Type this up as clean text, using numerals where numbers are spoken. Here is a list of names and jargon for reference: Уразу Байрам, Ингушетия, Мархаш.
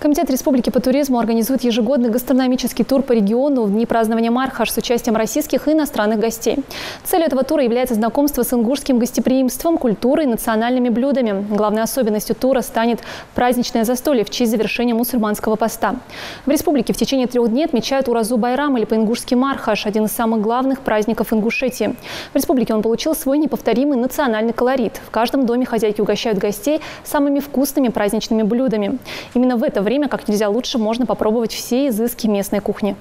Комитет Республики по туризму организует ежегодный гастрономический тур по региону в дни празднования Мархаш с участием российских и иностранных гостей. Целью этого тура является знакомство с ингушским гостеприимством, культурой и национальными блюдами. Главной особенностью тура станет праздничное застолье в честь завершения мусульманского поста. В республике в течение 3 дней отмечают Уразу Байрам или по-ингушски Мархаш – один из самых главных праздников Ингушетии. В республике он получил свой неповторимый национальный колорит. В каждом доме хозяйки угощают гостей самыми вкусными праздничными блюдами. Именно в это время как нельзя лучше можно попробовать все изыски местной кухни.